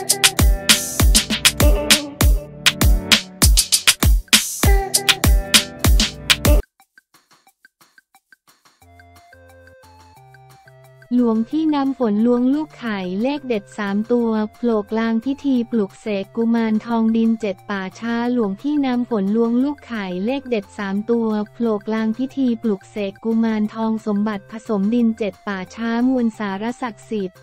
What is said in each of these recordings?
หลวงพี่น้ำฝนล้วงลูกไข่เลขเด็ด3ตัวโผล่กลางพิธีปลุกเสกกุมารทองดิน7ป่าช้าหลวงพี่น้ำฝนล้วงลูกไข่เลขเด็ด3ตัวโผล่กลางพิธีปลุกเสกกุมารทองสมบัติผสมดิน7ป่าช้ามวลสารศักดิ์สิทธิ์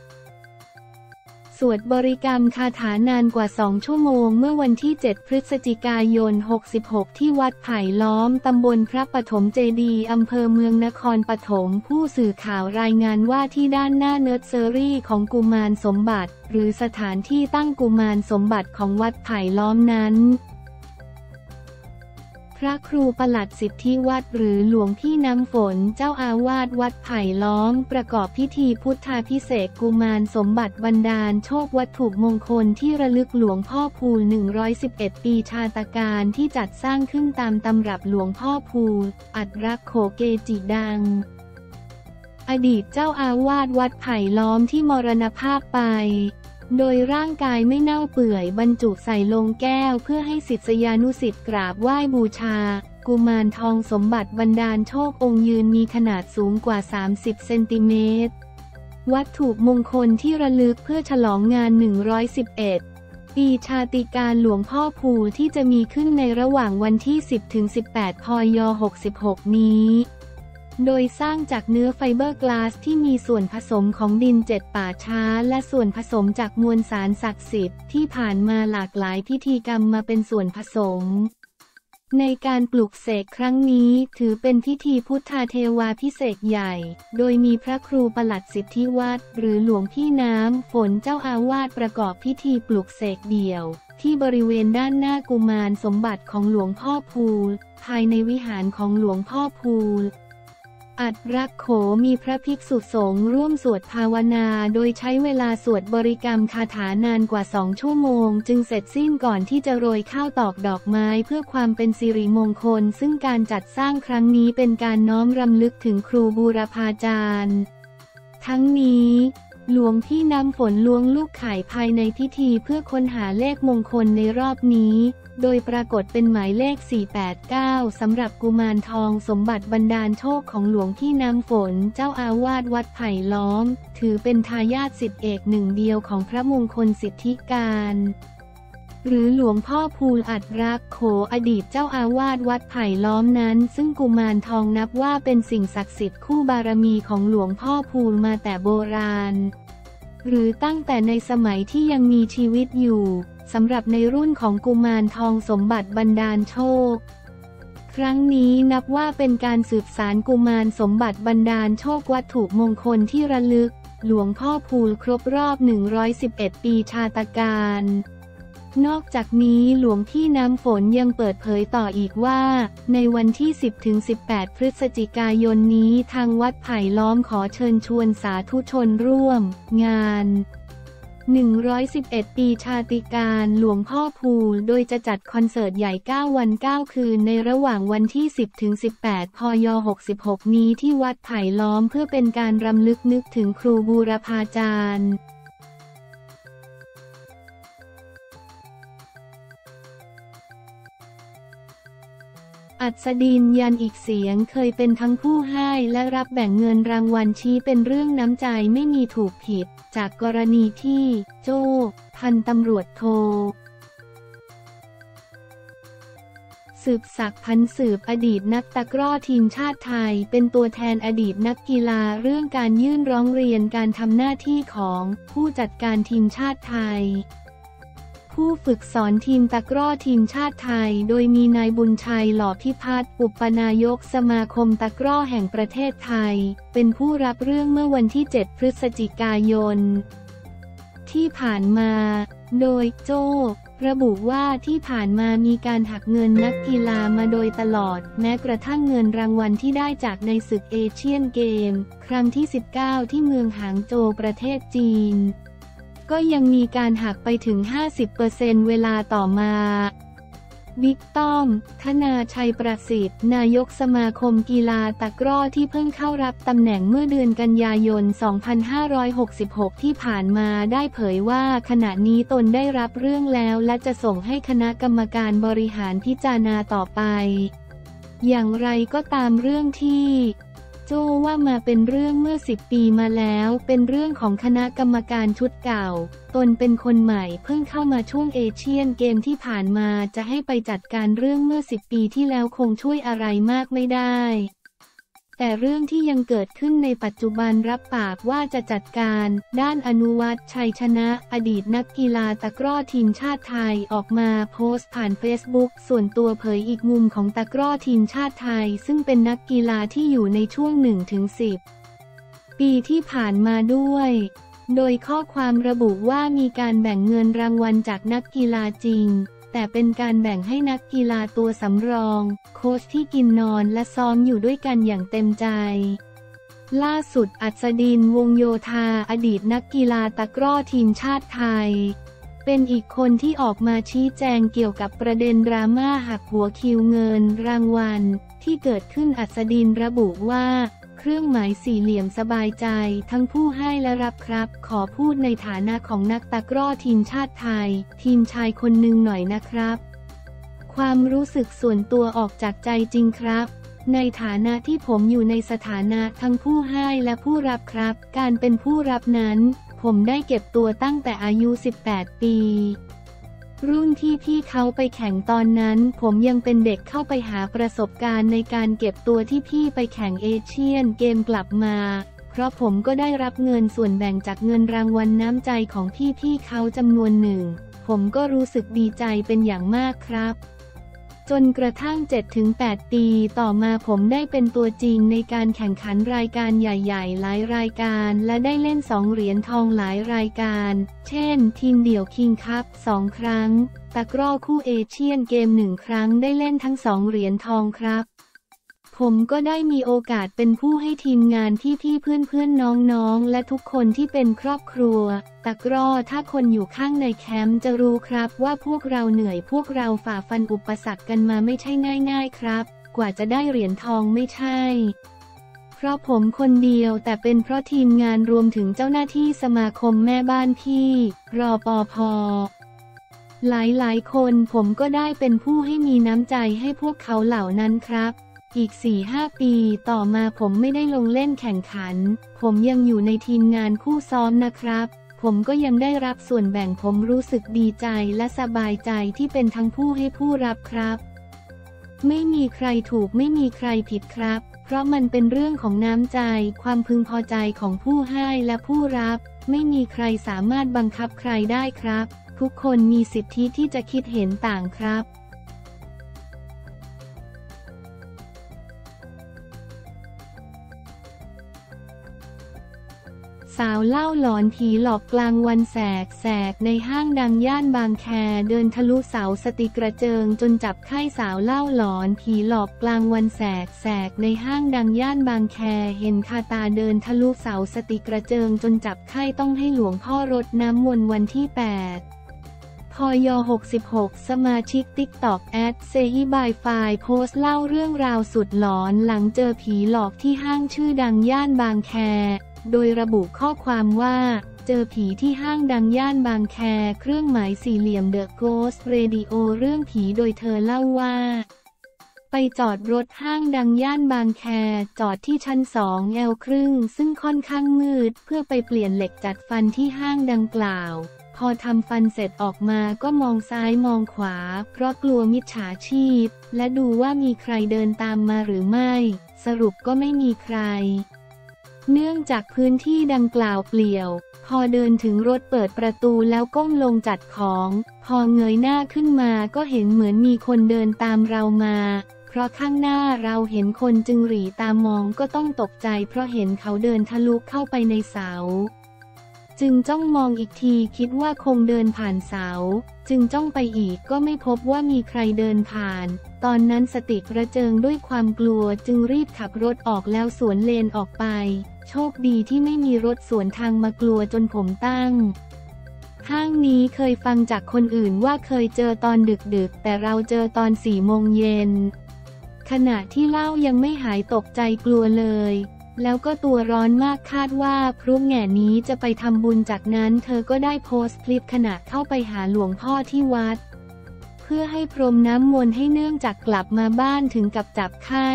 สวดบริกรรมคาถานานกว่า2ชั่วโมงเมื่อวันที่7พฤศจิกายน66ที่วัดไผ่ล้อมตำบลพระปฐมเจดีย์อำเภอเมืองนครปฐมผู้สื่อข่าวรายงานว่าที่ด้านหน้าเนอร์เซอรี่ของกุมารสมบัติหรือสถานที่ตั้งกุมารสมบัติของวัดไผ่ล้อมนั้นพระครูปลัดสิทธิวัดหรือหลวงพี่น้ำฝนเจ้าอาวาสวัดไผ่ล้อมประกอบพิธีพุทธาภิเษกกุมารสมบัติบันดาลโชควัตถุมงคลที่ระลึกหลวงพ่อพูล111ปีชาตการที่จัดสร้างขึ้นตามตำรับหลวงพ่อพูลอัตรโขเกจิดังอดีตเจ้าอาวาสวัดไผ่ล้อมที่มรณภาพไปโดยร่างกายไม่เน่าเปื่อยบรรจุใส่โลงแก้วเพื่อให้ศิษยานุศิษย์กราบไหว้บูชากุมารทองสมบัติบันดาลโชคองค์ยืนมีขนาดสูงกว่า30เซนติเมตรวัตถุมงคลที่ระลึกเพื่อฉลองงาน111ปีชาติการหลวงพ่อพูลที่จะมีขึ้นในระหว่างวันที่ 10-18 พ.ย. 66นี้โดยสร้างจากเนื้อไฟเบอร์กลาสที่มีส่วนผสมของดิน7ป่าช้าและส่วนผสมจากมวลสารศักดิ์สิทธิ์ที่ผ่านมาหลากหลายพิธีกรรมมาเป็นส่วนผสมในการปลุกเสกครั้งนี้ถือเป็นพิธีพุทธาเทวาภิเษกใหญ่โดยมีพระครูปลัดสิทธิวัดหรือหลวงพี่น้ำฝนเจ้าอาวาสประกอบพิธีปลุกเสกเดี่ยวที่บริเวณด้านหน้ากุมารสมบัติของหลวงพ่อพูลภายในวิหารของหลวงพ่อพูลอัตรโขมีพระภิกษุสงฆ์ร่วมสวดภาวนาโดยใช้เวลาสวดบริกรรมคาถานานกว่า2ชั่วโมงจึงเสร็จสิ้นก่อนที่จะโรยข้าวตอกดอกไม้เพื่อความเป็นสิริมงคลซึ่งการจัดสร้างครั้งนี้เป็นการน้อมรำลึกถึงครูบูรพาจารย์ทั้งนี้หลวงพี่น้ำฝนล้วงลูกไข่ภายในพิธีเพื่อค้นหาเลขมงคลในรอบนี้โดยปรากฏเป็นหมายเลข489สำหรับกุมารทองสมบัติบันดาลโชคของหลวงพี่น้ำฝนเจ้าอาวาสวัดไผ่ล้อมถือเป็นทายาทศิษย์เอกหนึ่งเดียวของพระมงคลสิทธิการหรือหลวงพ่อพูลอัตรโขอดีตเจ้าอาวาสวัดไผ่ล้อมนั้นซึ่งกุมารทองนับว่าเป็นสิ่งศักดิ์สิทธิ์คู่บารมีของหลวงพ่อพูลมาแต่โบราณหรือตั้งแต่ในสมัยที่ยังมีชีวิตอยู่สำหรับในรุ่นของกุมารทองสมบัติบันดาลโชคครั้งนี้นับว่าเป็นการสืบสานกุมารสมบัติบันดาลโชควัตถุมงคลที่ระลึกหลวงพ่อพูลครบรอบ111ปีชาตการนอกจากนี้หลวงพี่น้ำฝนยังเปิดเผยต่ออีกว่าในวันที่ 10-18 พฤศจิกายนนี้ทางวัดไผ่ล้อมขอเชิญชวนสาธุชนร่วมงาน111ปีชาติการหลวงพ่อพูลโดยจะจัดคอนเสิร์ตใหญ่9วัน9คืนในระหว่างวันที่ 10-18 พ.ย. 66นี้ที่วัดไผ่ล้อมเพื่อเป็นการรำลึกนึกถึงครูบูรพาจารย์อัศดินยันอีกเสียงเคยเป็นทั้งผู้ให้และรับแบ่งเงินรางวัลชี้เป็นเรื่องน้ำใจไม่มีถูกผิดจากกรณีที่โจ้พันตำรวจโทสืบศักดิ์พันสืบอดีตนักตะกร้อทีมชาติไทยเป็นตัวแทนอดีตนักกีฬาเรื่องการยื่นร้องเรียนการทำหน้าที่ของผู้จัดการทีมชาติไทยผู้ฝึกสอนทีมตะกร้อทีมชาติไทยโดยมีนายบุญชัยหล่อพิพัฒน์อุปนายกสมาคมตะกร้อแห่งประเทศไทยเป็นผู้รับเรื่องเมื่อวันที่ 7 พฤศจิกายนที่ผ่านมาโดยโจ้ระบุว่าที่ผ่านมามีการหักเงินนักกีฬามาโดยตลอดแม้กระทั่งเงินรางวัลที่ได้จากในศึกเอเชียนเกมครั้งที่ 19 ที่เมืองหางโจวประเทศจีนก็ยังมีการหักไปถึง 50% เวลาต่อมา บิ๊กต้อม ธนาชัยประสิทธิ์นายกสมาคมกีฬาตะกร้อที่เพิ่งเข้ารับตำแหน่งเมื่อเดือนกันยายน 2566 ที่ผ่านมาได้เผยว่าขณะนี้ตนได้รับเรื่องแล้วและจะส่งให้คณะกรรมการบริหารพิจารณาต่อไปอย่างไรก็ตามเรื่องที่โจ้ว่ามาเป็นเรื่องเมื่อ10 ปีมาแล้วเป็นเรื่องของคณะกรรมการชุดเก่าตนเป็นคนใหม่เพิ่งเข้ามาช่วงเอเชียนเกมที่ผ่านมาจะให้ไปจัดการเรื่องเมื่อ10 ปีที่แล้วคงช่วยอะไรมากไม่ได้แต่เรื่องที่ยังเกิดขึ้นในปัจจุบันรับปากว่าจะจัดการด้านอนุวัฒน์ ชัยชนะอดีตนักกีฬาตะกร้อทีมชาติไทยออกมาโพสต์ผ่านเฟซบุ๊กส่วนตัวเผยอีกมุมของตะกร้อทีมชาติไทยซึ่งเป็นนักกีฬาที่อยู่ในช่วง 1-10 ปีที่ผ่านมาด้วยโดยข้อความระบุว่ามีการแบ่งเงินรางวัลจากนักกีฬาจริงแต่เป็นการแบ่งให้นักกีฬาตัวสำรองโค้ชที่กินนอนและซ้อมอยู่ด้วยกันอย่างเต็มใจล่าสุดอัศดิน วงศ์โยธาอดีตนักกีฬาตะกร้อทีมชาติไทยเป็นอีกคนที่ออกมาชี้แจงเกี่ยวกับประเด็นดราม่าหักหัวคิวเงินรางวัลที่เกิดขึ้นอัศดินระบุว่าเครื่องหมายสี่เหลี่ยมสบายใจทั้งผู้ให้และรับครับขอพูดในฐานะของนักตะกร้อทีมชาติไทยทีมชายคนหนึ่งหน่อยนะครับความรู้สึกส่วนตัวออกจากใจจริงครับในฐานะที่ผมอยู่ในสถานะทั้งผู้ให้และผู้รับครับการเป็นผู้รับนั้นผมได้เก็บตัวตั้งแต่อายุ18 ปีรุ่นที่พี่เขาไปแข่งตอนนั้นผมยังเป็นเด็กเข้าไปหาประสบการณ์ในการเก็บตัวที่พี่ไปแข่งเอเชียนเกมกลับมาเพราะผมก็ได้รับเงินส่วนแบ่งจากเงินรางวัลน้ำใจของพี่เขาจำนวนหนึ่งผมก็รู้สึกดีใจเป็นอย่างมากครับจนกระทั่ง 7-8 ปีต่อมาผมได้เป็นตัวจริงในการแข่งขันรายการใหญ่ๆหลายรายการและได้เล่น2 เหรียญทองหลายรายการเช่นทีมเดี่ยวคิงส์คัพ2 ครั้งตะกร้อคู่เอเชียนเกม1 ครั้งได้เล่นทั้ง2 เหรียญทองครับผมก็ได้มีโอกาสเป็นผู้ให้ทีมงานพี่ๆเพื่อนๆน้องๆและทุกคนที่เป็นครอบครัวตะกร้อถ้าคนอยู่ข้างในแคมป์จะรู้ครับว่าพวกเราเหนื่อยพวกเราฝ่าฟันอุปสรรคกันมาไม่ใช่ง่ายๆครับกว่าจะได้เหรียญทองไม่ใช่เพราะผมคนเดียวแต่เป็นเพราะทีมงานรวมถึงเจ้าหน้าที่สมาคมแม่บ้านพี่รปภ.หลายๆคนผมก็ได้เป็นผู้ให้มีน้ำใจให้พวกเขาเหล่านั้นครับอีก 4-5 ปีต่อมาผมไม่ได้ลงเล่นแข่งขันผมยังอยู่ในทีมงานคู่ซ้อมนะครับผมก็ยังได้รับส่วนแบ่งผมรู้สึกดีใจและสบายใจที่เป็นทั้งผู้ให้ผู้รับครับไม่มีใครถูกไม่มีใครผิดครับเพราะมันเป็นเรื่องของน้ำใจความพึงพอใจของผู้ให้และผู้รับไม่มีใครสามารถบังคับใครได้ครับทุกคนมีสิทธิที่จะคิดเห็นต่างครับสาวเล่าหลอนผีหลอกกลางวันแสกในห้างดังย่านบางแคเดินทะลุเสาสติกระเจิงจนจับไข้สาวเล่าหลอนผีหลอกกลางวันแสกในห้างดังย่านบางแคเห็นคาตาเดินทะลุเสาสติกระเจิงจนจับไข้ต้องให้หลวงพ่อรดน้ำมนต์วันที่ 8พย66สมาชิก TikTok แอดเซฮิบายไฟโพสต์เล่าเรื่องราวสุดหลอนหลังเจอผีหลอกที่ห้างชื่อดังย่านบางแคโดยระบุข้อความว่าเจอผีที่ห้างดังย่านบางแคเครื่องหมายสี่เหลี่ยม The Ghost Radio เรื่องผีโดยเธอเล่าว่าไปจอดรถห้างดังย่านบางแคจอดที่ชั้น2 แอลครึ่งซึ่งค่อนข้างมืดเพื่อไปเปลี่ยนเหล็กจัดฟันที่ห้างดังกล่าวพอทำฟันเสร็จออกมาก็มองซ้ายมองขวาเพราะกลัวมิจฉาชีพและดูว่ามีใครเดินตามมาหรือไม่สรุปก็ไม่มีใครเนื่องจากพื้นที่ดังกล่าวเปลี่ยวพอเดินถึงรถเปิดประตูแล้วก้มลงจัดของพอเงยหน้าขึ้นมาก็เห็นเหมือนมีคนเดินตามเรามาเพราะข้างหน้าเราเห็นคนจึงหลีตามองก็ต้องตกใจเพราะเห็นเขาเดินทะลุเข้าไปในเสาจึงจ้องมองอีกทีคิดว่าคงเดินผ่านเสาจึงจ้องไปอีกก็ไม่พบว่ามีใครเดินผ่านตอนนั้นสติกระเจิงด้วยความกลัวจึงรีบขับรถออกแล้วสวนเลนออกไปโชคดีที่ไม่มีรถสวนทางมากลัวจนผมตั้ง ห้างนี้เคยฟังจากคนอื่นว่าเคยเจอตอนดึกๆแต่เราเจอตอน4 โมงเย็นขณะที่เล่ายังไม่หายตกใจกลัวเลยแล้วก็ตัวร้อนมากคาดว่าพรุ่งแง่นี้จะไปทำบุญจากนั้นเธอก็ได้โพสต์คลิปขณะเข้าไปหาหลวงพ่อที่วัดเพื่อให้พรมน้ำมนต์ให้เนื่องจากกลับมาบ้านถึงกับจับไข้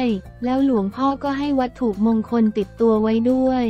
แล้วหลวงพ่อก็ให้วัตถุมงคลติดตัวไว้ด้วย